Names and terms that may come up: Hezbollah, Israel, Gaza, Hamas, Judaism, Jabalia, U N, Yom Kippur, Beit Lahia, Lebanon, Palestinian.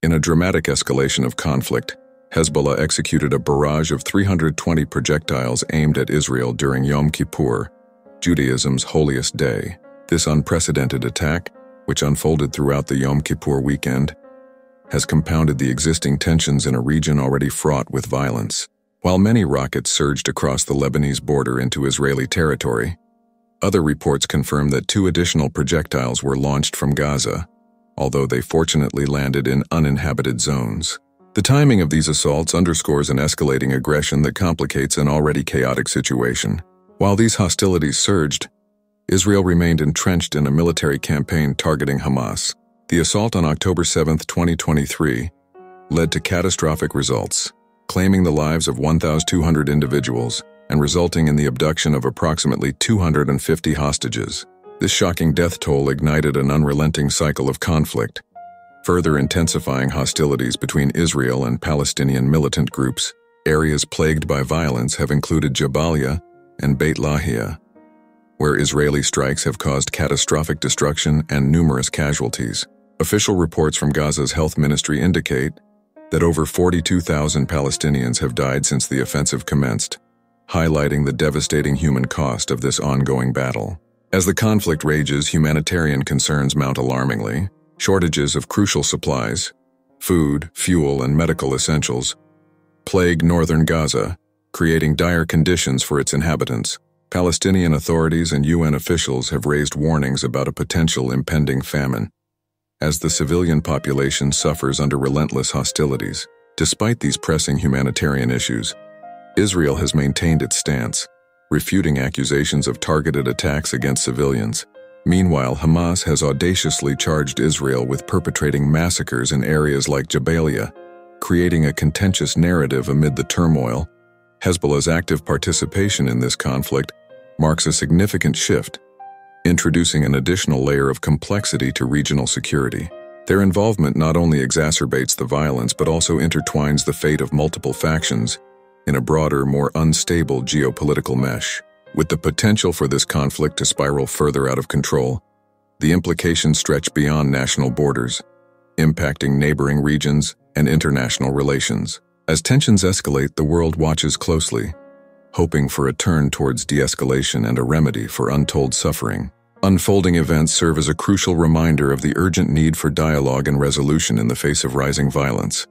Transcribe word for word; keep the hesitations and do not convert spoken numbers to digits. In a dramatic escalation of conflict, Hezbollah executed a barrage of three hundred twenty projectiles aimed at Israel during Yom Kippur, Judaism's holiest day. This unprecedented attack, which unfolded throughout the Yom Kippur weekend, has compounded the existing tensions in a region already fraught with violence. While many rockets surged across the Lebanese border into Israeli territory, other reports confirm that two additional projectiles were launched from Gaza, although they fortunately landed in uninhabited zones. The timing of these assaults underscores an escalating aggression that complicates an already chaotic situation. While these hostilities surged, Israel remained entrenched in a military campaign targeting Hamas. The assault on October seventh twenty twenty-three, led to catastrophic results, claiming the lives of one thousand two hundred individuals and resulting in the abduction of approximately two hundred fifty hostages. This shocking death toll ignited an unrelenting cycle of conflict, further intensifying hostilities between Israel and Palestinian militant groups. Areas plagued by violence have included Jabalia and Beit Lahia, where Israeli strikes have caused catastrophic destruction and numerous casualties. Official reports from Gaza's health ministry indicate that over forty-two thousand Palestinians have died since the offensive commenced, highlighting the devastating human cost of this ongoing battle. As the conflict rages, humanitarian concerns mount alarmingly. Shortages of crucial supplies, food, fuel, and medical essentials plague northern Gaza, creating dire conditions for its inhabitants. Palestinian authorities and U N officials have raised warnings about a potential impending famine, as the civilian population suffers under relentless hostilities. Despite these pressing humanitarian issues, Israel has maintained its stance, refuting accusations of targeted attacks against civilians. Meanwhile, Hamas has audaciously charged Israel with perpetrating massacres in areas like Jabalia, creating a contentious narrative amid the turmoil. Hezbollah's active participation in this conflict marks a significant shift, introducing an additional layer of complexity to regional security. Their involvement not only exacerbates the violence but also intertwines the fate of multiple factions in a broader, more unstable geopolitical mesh. With the potential for this conflict to spiral further out of control, the implications stretch beyond national borders, impacting neighboring regions and international relations. As tensions escalate, the world watches closely, hoping for a turn towards de-escalation and a remedy for untold suffering. Unfolding events serve as a crucial reminder of the urgent need for dialogue and resolution in the face of rising violence.